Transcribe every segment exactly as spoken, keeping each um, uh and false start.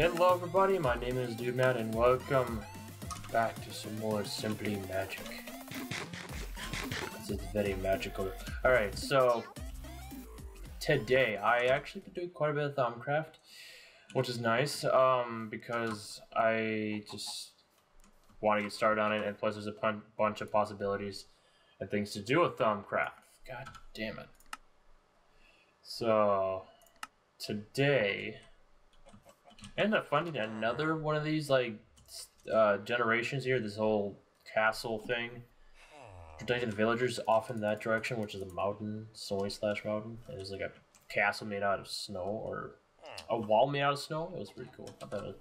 Hello everybody, my name is DudeMad and welcome back to some more Simply Magic. This is very magical. Alright, so today I actually been doing quite a bit of Thaumcraft, which is nice, um, because I just want to get started on it, and plus there's a bunch of possibilities and things to do with Thaumcraft. God damn it. So today I ended up finding another one of these like uh, generations here, this whole castle thing. Protecting the villagers off in that direction, which is a mountain, snowy slash mountain. It was like a castle made out of snow, or a wall made out of snow. It was pretty cool. I thought it was,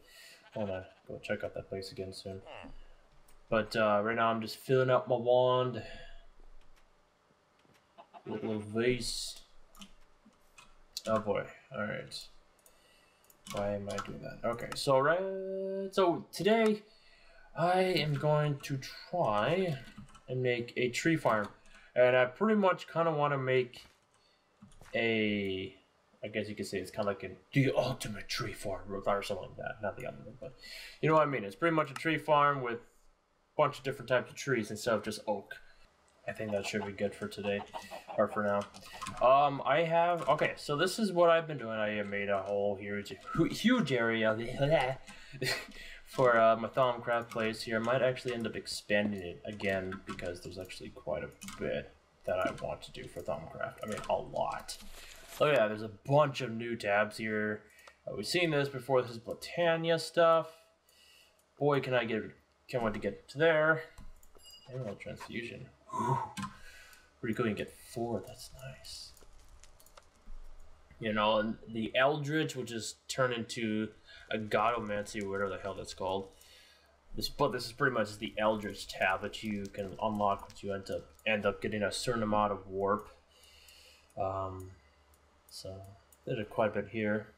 I want to go check out that place again soon. But uh, right now I'm just filling up my wand. Little vase. Oh boy. Alright. Why am I doing that? Okay, so right, so today I am going to try and make a tree farm, and I pretty much kind of want to make a, I guess you could say it's kind of like a, the ultimate tree farm or something like that. Not the ultimate, but you know what I mean. It's pretty much a tree farm with a bunch of different types of trees instead of just oak. I think that should be good for today, or for now. Um, I have, okay, so this is what I've been doing. I made a whole huge, huge area for uh, my Thaumcraft place here. I might actually end up expanding it again, because there's actually quite a bit that I want to do for Thaumcraft. I mean, a lot. Oh yeah, there's a bunch of new tabs here. Uh, we've seen this before. This is Botania stuff. Boy, can I get, can't wait to get to there. Animal transfusion. Ooh, pretty cool, you get four, that's nice. You know, and the Eldritch will just turn into a Golemancer's, whatever the hell that's called. This, but this is pretty much the Eldritch tab that you can unlock once you end up, end up getting a certain amount of warp. Um, so, there's quite a bit here.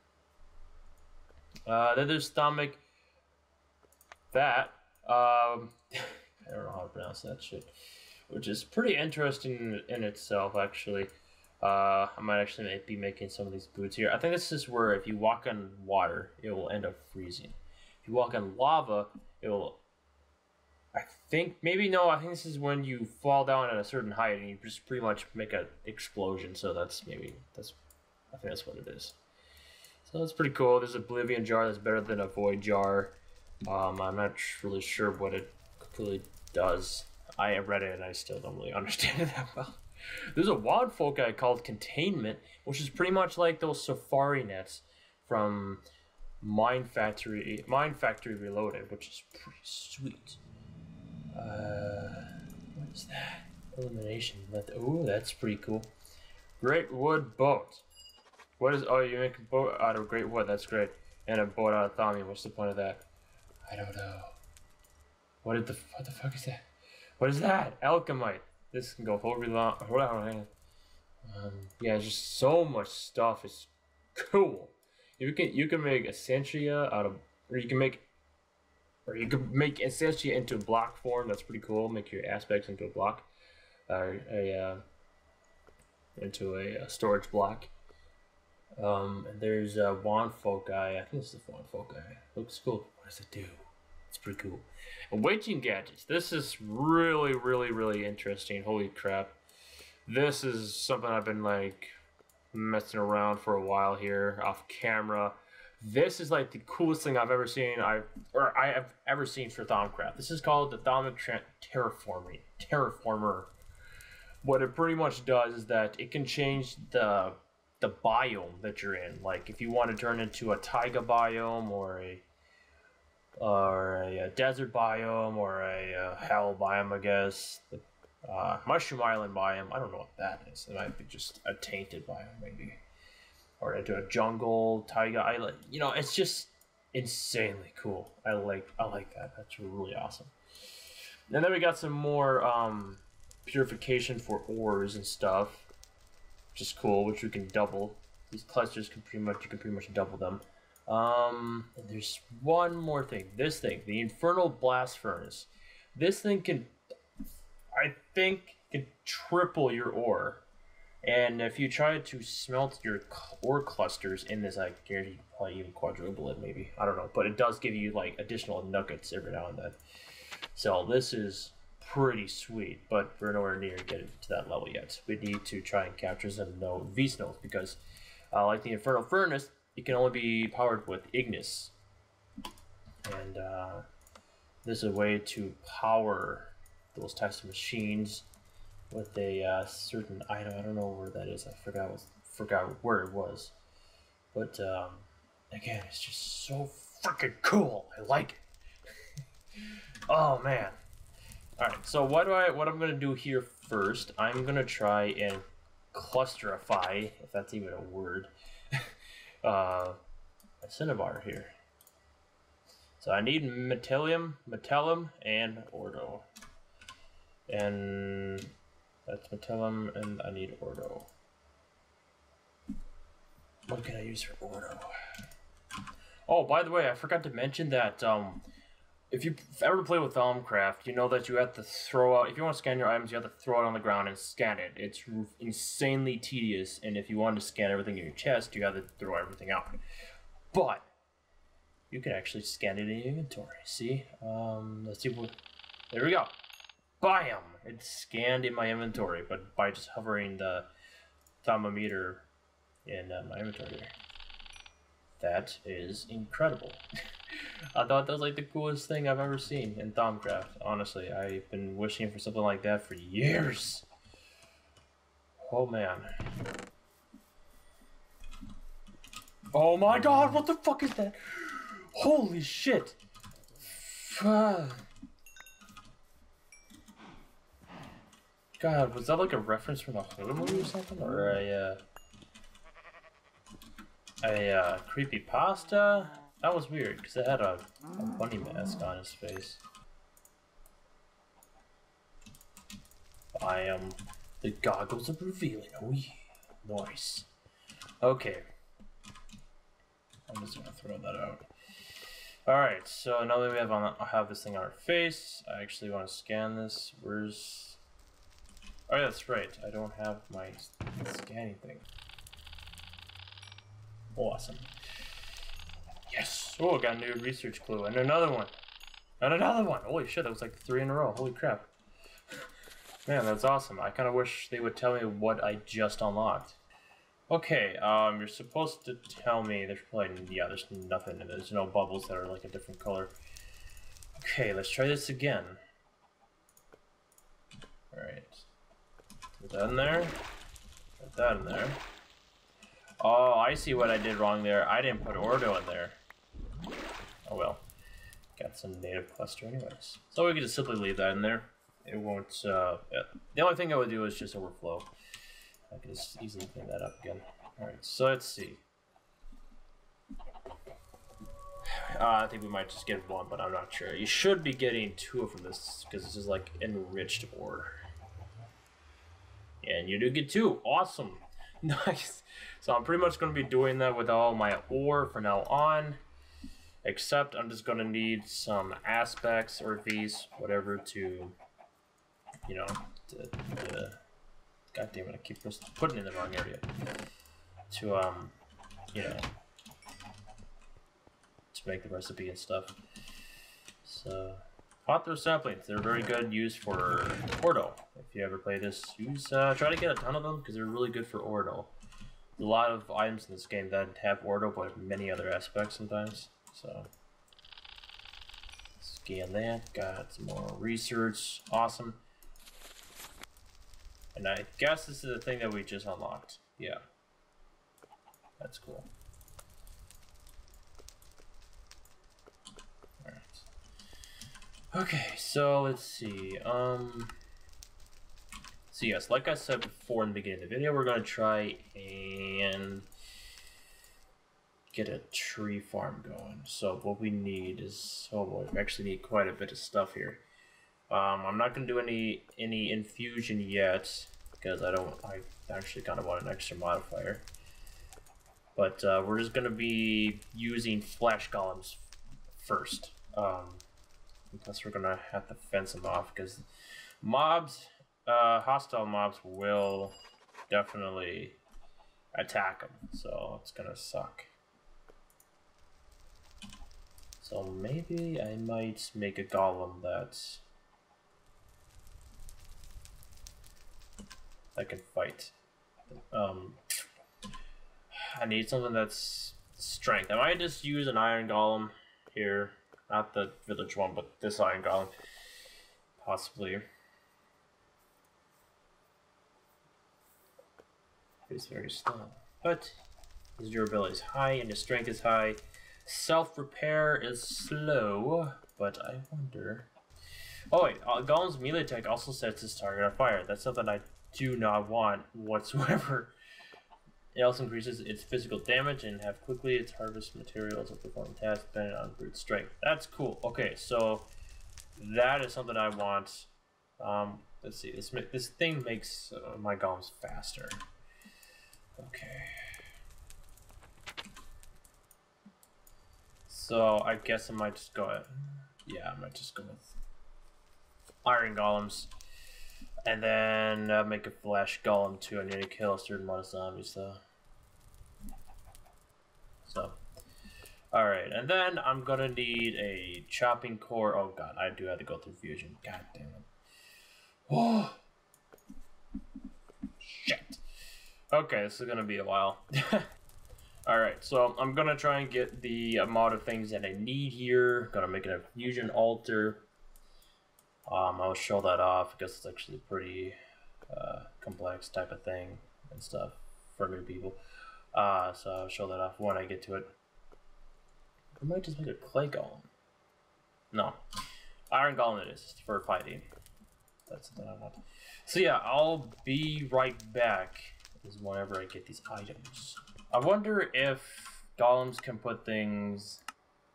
Uh, then there's Thaumic. That. Um, I don't know how to pronounce that shit. Which is pretty interesting in itself, actually. Uh, I might actually be making some of these boots here. I think this is where if you walk on water, it will end up freezing. If you walk on lava, it will... I think... Maybe no, I think this is when you fall down at a certain height and you just pretty much make an explosion. So that's maybe... that's. I think that's what it is. So that's pretty cool. There's an Oblivion Jar that's better than a Void Jar. Um, I'm not really sure what it completely does. I read it and I still don't really understand it that well. There's a wild folk guy called Containment, which is pretty much like those safari nets from Mine Factory Mine Factory Reloaded, which is pretty sweet. Uh, what is that? Elimination. Oh, that's pretty cool. Great wood boat. What is? Oh, you make a boat out of great wood. That's great. And a boat out of Thaumic. What's the point of that? I don't know. What did the? What the fuck is that? What is that? Alchemite. This can go over long. Um, yeah, there's just so much stuff. It's cool. You can you can make essentia out of, or you can make, or you can make essentia into block form. That's pretty cool. Make your aspects into a block, or uh, a uh, into a, a storage block. Um, and there's a wand folk guy. I think this is the wand folk guy. Looks cool. What does it do? It's pretty cool. And Witching Gadgets. This is really, really, really interesting. Holy crap. This is something I've been like messing around for a while here off camera. This is like the coolest thing I've ever seen. I or I have ever seen for Thaumcraft. This is called the Thaumic Terraformer. Terraformer. What it pretty much does is that it can change the the biome that you're in. Like if you want to turn into a taiga biome or a or a, a desert biome, or a, a hell biome, I guess. Uh, Mushroom Island biome, I don't know what that is. It might be just a tainted biome, maybe. Or into a jungle, taiga island. You know, it's just insanely cool. I like I like that. That's really awesome. And then we got some more um, purification for ores and stuff, which is cool, which we can double. These clusters, can pretty much you can pretty much double them. Um, there's one more thing. This thing, the Infernal Blast Furnace. This thing can, I think, can triple your ore. And if you try to smelt your ore clusters in this, I guarantee you probably even quadruple it, maybe. I don't know. But it does give you, like, additional nuggets every now and then. So this is pretty sweet, but we're nowhere near getting to that level yet. We need to try and capture some no these nodes, because, uh, like the Infernal Furnace, it can only be powered with Ignis. And uh, this is a way to power those types of machines with a uh, certain item. I don't know where that is. I forgot what, forgot where it was. But um, again, it's just so freaking cool. I like it. Oh man! All right. So what do I? What I'm gonna do here first? I'm gonna try and clusterify, if that's even a word, uh, a cinnabar here. So I need metellium, metellium, and Ordo, and that's metellium, and I need Ordo. What can I use for Ordo? Oh, by the way, I forgot to mention that um, if you ever play with Thaumcraft, you know that you have to throw out, if you want to scan your items, you have to throw it on the ground and scan it. It's insanely tedious, and if you want to scan everything in your chest, you have to throw everything out. But you can actually scan it in your inventory. See? Um, let's see what... There we go. Bam! It's scanned in my inventory, but by just hovering the Thaumometer in uh, my inventory. That is incredible. I thought that was like the coolest thing I've ever seen in Thaumcraft. Honestly, I've been wishing for something like that for years. Oh man. Oh my god, what the fuck is that? Holy shit. Fuck. God, was that like a reference from a horror movie or something? Or a, uh, a uh, creepypasta? That was weird, because it had a, a bunny mask on his face. I am... Um, the goggles are revealing. Oh yeah. Nice. Okay. I'm just gonna throw that out. Alright, so now that we have, on, have this thing on our face, I actually want to scan this. Where's... Oh yeah, that's right. I don't have my scanning thing. Awesome. Yes! Oh, got a new research clue. And another one! And another one! Holy shit, that was like three in a row. Holy crap. Man, that's awesome. I kind of wish they would tell me what I just unlocked. Okay, um, you're supposed to tell me. There's probably, yeah, there's nothing in it. There's no bubbles that are like a different color. Okay, let's try this again. Alright. Put that in there. Put that in there. Oh, I see what I did wrong there. I didn't put Ordo in there. Oh well. Got some native cluster anyways. So we can just simply leave that in there. It won't, uh... Yeah. The only thing I would do is just overflow. I can just easily clean that up again. Alright, so let's see. Uh, I think we might just get one, but I'm not sure. You should be getting two from this, because this is like enriched ore. And you do get two. Awesome. Nice. So I'm pretty much going to be doing that with all my ore from now on. Except I'm just going to need some aspects or these, whatever, to, you know, to, to, god damn it, I keep putting it in the wrong area. To, um, you know, to make the recipe and stuff. So... Hot throw saplings, they're very good used for Ordo. If you ever play this, use uh, try to get a ton of them because they're really good for Ordo. There's a lot of items in this game that have Ordo, but many other aspects sometimes. So, scan that, got some more research, awesome. And I guess this is the thing that we just unlocked. Yeah, that's cool. Okay, so let's see, um, so yes, like I said before in the beginning of the video, we're going to try and get a tree farm going. So what we need is, oh boy, we actually need quite a bit of stuff here. Um, I'm not going to do any, any infusion yet, because I don't, I actually kind of want an extra modifier. But uh, we're just going to be using flash golems first. Um... Plus, we're gonna have to fence them off because mobs, uh, hostile mobs, will definitely attack them, so it's gonna suck. So maybe I might make a golem that I can fight. Um, I need something that's strength. I might just use an iron golem here, not the village one, but this iron golem, possibly. It's very slow, but his durability is high and his strength is high. Self-repair is slow, but I wonder... Oh wait, Golem's melee attack also sets his target on fire. That's something I do not want whatsoever. It also increases its physical damage and have quickly its harvest materials and perform tasks depending on brute strength. That's cool. Okay, so that is something I want. Um, let's see, this, this thing makes uh, my Golems faster. Okay. So I guess I might just go with, yeah, I might just go with iron golems, and then uh, make a flesh golem too. I need to kill a certain amount of zombies though. So, all right, and then I'm gonna need a chopping core. Oh god, I do have to go through fusion. God damn it! Whoa! Shit. Okay, this is gonna be a while. Alright, so I'm gonna try and get the amount of things that I need here. Gonna make it a fusion altar. Um, I'll show that off because it's actually pretty uh, complex type of thing and stuff for new people. Uh, so I'll show that off when I get to it. I might just make a clay golem. No, iron golem it is for fighting. That's something I want. So yeah, I'll be right back. Is whenever I get these items. I wonder if golems can put things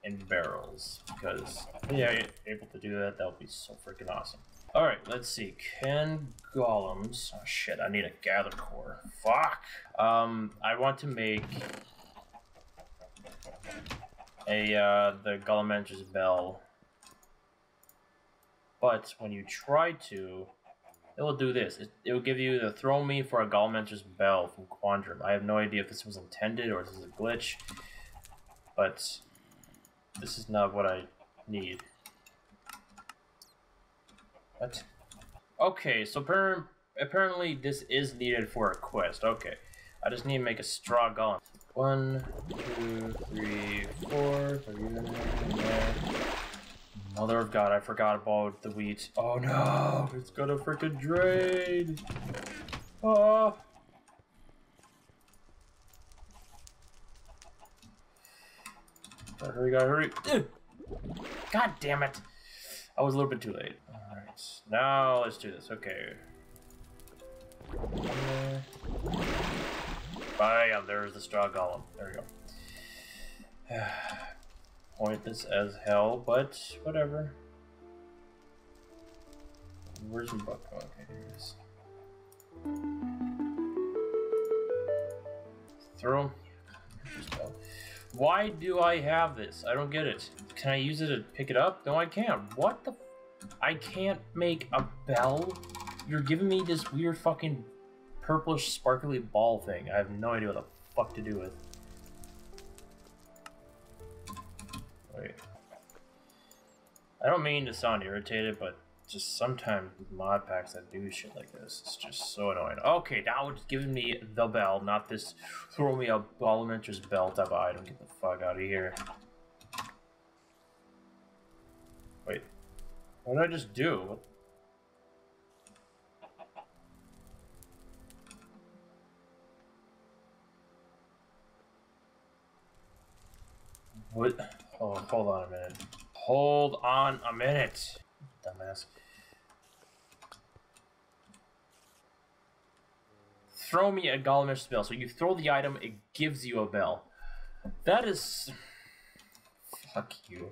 in barrels, because if they're able to do that, that would be so freaking awesome. Alright, let's see. Can golems... Oh shit, I need a gather core. Fuck! Um, I want to make a, uh, the Golemancer's bell. But when you try to... It will do this. It, it will give you the throw me for a Golemancer's bell from Quandrum. I have no idea if this was intended or if this is a glitch, but this is not what I need. What? Okay, so apparently this is needed for a quest. Okay, I just need to make a straw golem. One, two, three, four. Mother of God, I forgot about the wheat. Oh no, it's gonna freaking drain. Oh. Gotta hurry, gotta hurry. Ugh. God damn it. I was a little bit too late. Alright, now let's do this. Okay. Bam, there's the straw golem. There we go. Pointless as hell, but whatever. Where's my book? Okay, here it is. Throw. Why do I have this? I don't get it. Can I use it to pick it up? No, I can't. What the? F I can't make a bell? You're giving me this weird fucking purplish sparkly ball thing. I have no idea what the fuck to do with. I don't mean to sound irritated, but just sometimes with mod packs that do shit like this, it's just so annoying. Okay, now it's giving me the bell, not this throw me a Golemancer's bell type of item. Get the fuck out of here. Wait, what did I just do? What? Oh, hold on a minute. Hold on a minute, dumbass. Throw me a Golemancer's bell. So you throw the item, it gives you a bell. That is... Fuck you.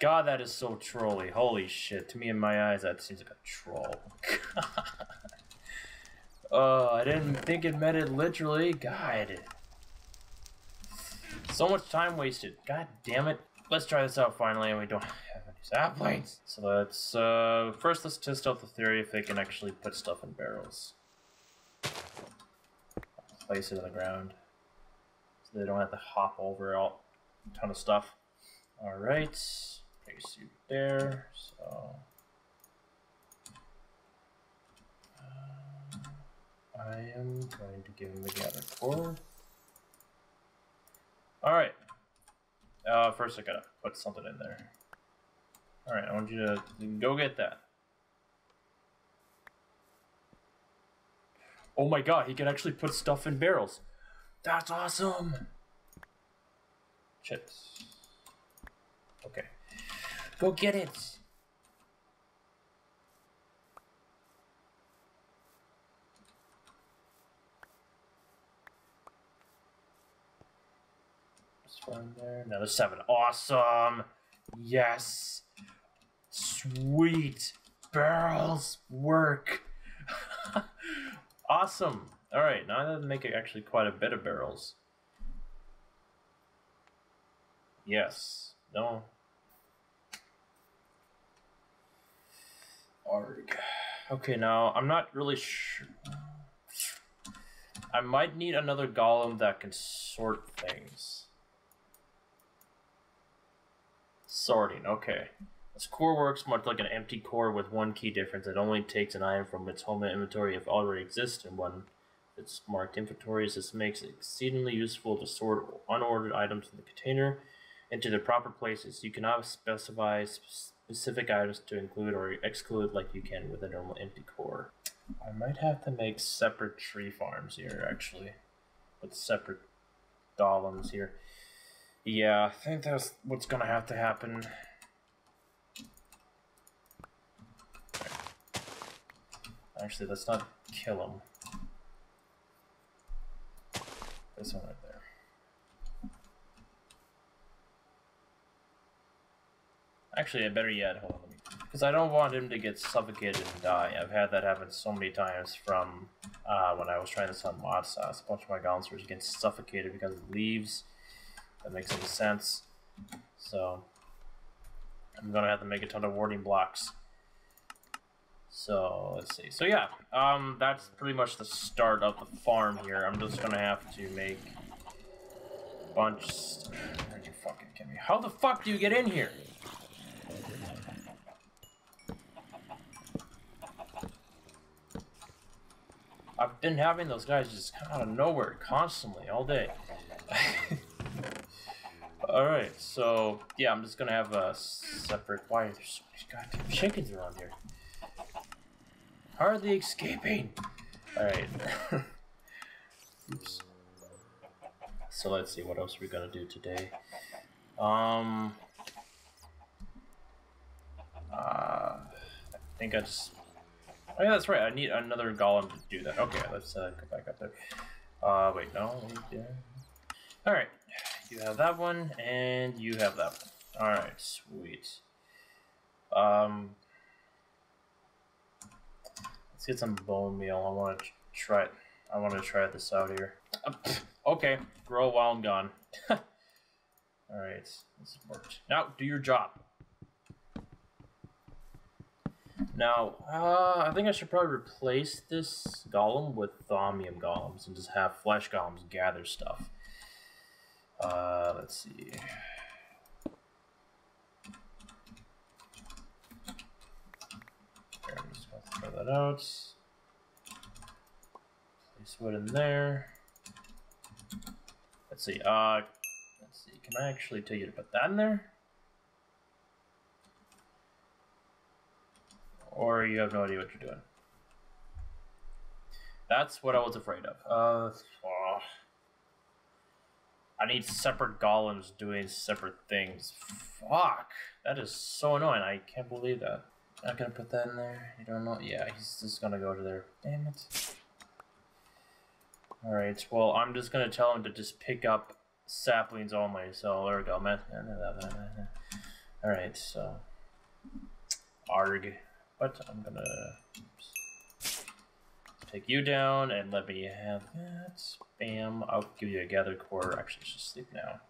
God, that is so trolly. Holy shit. To me, in my eyes, that seems like a troll. Oh, I didn't think it meant it literally. God. So much time wasted. God damn it. Let's try this out finally, and we don't have any saplings. So let's, uh, first let's test out the theory if they can actually put stuff in barrels. place it on the ground so they don't have to hop over all a ton of stuff. All right, place you there. So uh, I am going to give him the gather core. All right. Uh, first I gotta put something in there. All right, I want you to go get that. Oh my god, he can actually put stuff in barrels. That's awesome. Chips. Okay. Go get it. Just one there. Another seven. Awesome. Yes. Sweet. Barrels work. Awesome. All right, now that make it actually quite a bit of barrels. Yes. No. Arg. Okay, now I'm not really sure. I might need another golem that can sort things. Sorting. Okay. This core works much like an empty core with one key difference. It only takes an item from its home inventory if it already exists in one of its marked inventories. This makes it exceedingly useful to sort unordered items in the container into the proper places. You cannot specify specific items to include or exclude like you can with a normal empty core. I might have to make separate tree farms here, actually, with separate golems here. Yeah, I think that's what's going to have to happen. Actually, let's not kill him. This one right there. Actually, I better yet, hold on, let me, because I don't want him to get suffocated and die. I've had that happen so many times from uh, when I was trying this on mod sauce. A bunch of my Golemancer's get suffocated because of leaves. That makes any sense. So I'm gonna have to make a ton of warding blocks. So let's see. So yeah, um, that's pretty much the start of the farm here. I'm just gonna have to make a bunch. Are you fucking kidding me? How the fuck do you get in here? I've been having those guys just come out of nowhere constantly all day. All right. So yeah, I'm just gonna have a separate. Why are there so many goddamn chickens around here? Hardly escaping! Alright. Oops. So let's see, what else we're gonna do today. Um... Uh... I think I just... Oh yeah, that's right, I need another golem to do that. Okay, let's uh, go back up there. Uh, wait, no. Alright, you have that one, and you have that one. Alright, sweet. Um... Let's get some bone meal. I want to try it. I want to try this out here. Okay, grow while I'm gone. All right, this worked. Now do your job. Now, uh, I think I should probably replace this golem with thaumium golems and just have flesh golems gather stuff. Uh, let's see. That out. Place wood in there. Let's see. Uh, let's see. Can I actually tell you to put that in there? Or you have no idea what you're doing. That's what I was afraid of. Uh, oh. I need separate golems doing separate things. Fuck. That is so annoying. I can't believe that. Not gonna put that in there. You don't know. Yeah, he's just gonna go to there. Damn it. Alright, well, I'm just gonna tell him to just pick up saplings only. So, there we go, man. Alright, so. Arg. But I'm gonna. Oops. Take you down and let me have that. Spam. I'll give you a gather core. Actually, just sleep now.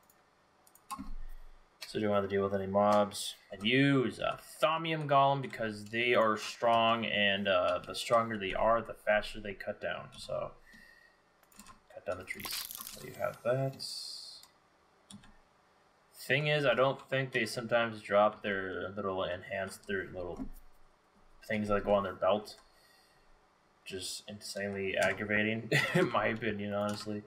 So do you want to deal with any mobs? And use a Thaumium Golem because they are strong, and uh, the stronger they are, the faster they cut down. So, cut cut down the trees. So you have that. Thing is, I don't think they sometimes drop their little enhanced, their little things that go on their belt. Just insanely aggravating, in my opinion, honestly.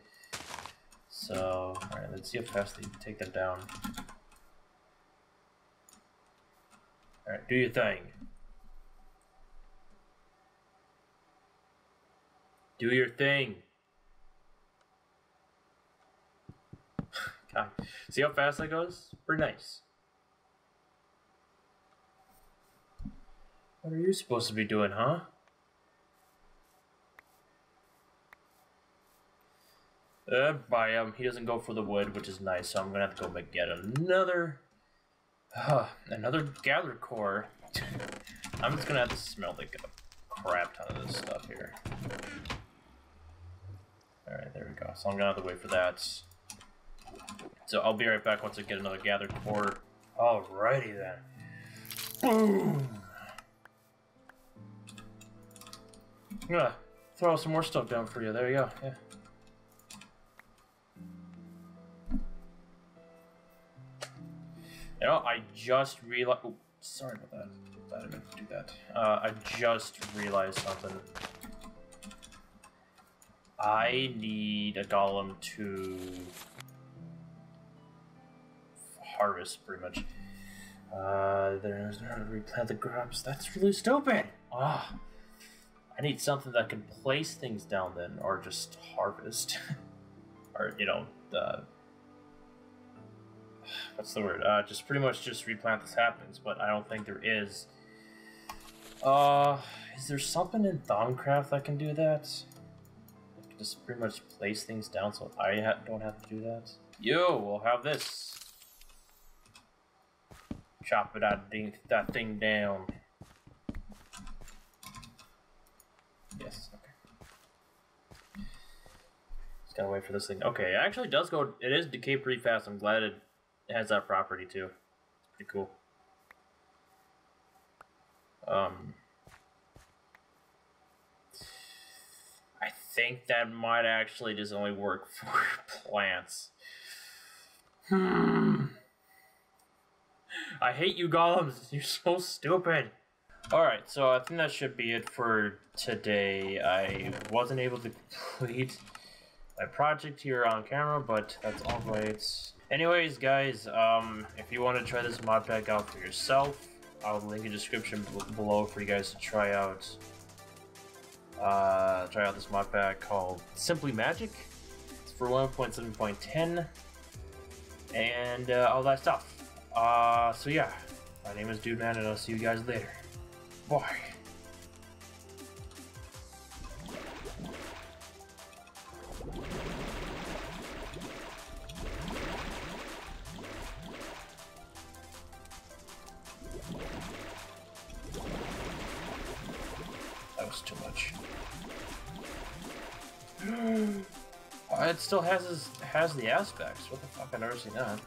So, alright, let's see how fast they take that down. Alright, do your thing. Do your thing. God. See how fast that goes? Pretty nice. What are you supposed to be doing, huh? Uh, biome. He doesn't go for the wood, which is nice, so I'm gonna have to go make get another uh, another gather core. I'm just gonna have to smelt like a crap ton of this stuff here. Alright, there we go. So I'm gonna have to wait for that. So I'll be right back once I get another gather core. Alrighty then. Boom! I'm gonna throw some more stuff down for you. There you go. Yeah. You know, I just realized. Oh, sorry about that. I didn't have to do that. Uh, I just realized something. I need a golem to harvest, pretty much. Uh, there's no how to replant the grubs. That's really stupid. Ah, oh, I need something that can place things down then, or just harvest, or you know, uh, what's the word? Uh, just pretty much just replant this happens, but I don't think there is. Uh, is there something in Thaumcraft that can do that? I can just pretty much place things down so I ha don't have to do that. Yo, we'll have this. Chop it out, ding, that thing down. Yes, okay. Just gotta wait for this thing. Okay, it actually does go, it is decay pretty fast. I'm glad it has that property too. It's pretty cool. Um, I think that might actually just only work for plants. Hmm. I hate you golems, you're so stupid. Alright, so I think that should be it for today. I wasn't able to complete my project here on camera, but that's alright. Anyways guys, um, if you want to try this mod pack out for yourself, I'll link in the description below for you guys to try out. Uh, try out this mod pack called Simply Magic. It's for one point seven point ten and uh, all that stuff. Uh, so yeah, my name is Dude Man, and I'll see you guys later. Bye. That was too much. It still has his, has the aspects. What the fuck? I've never seen that.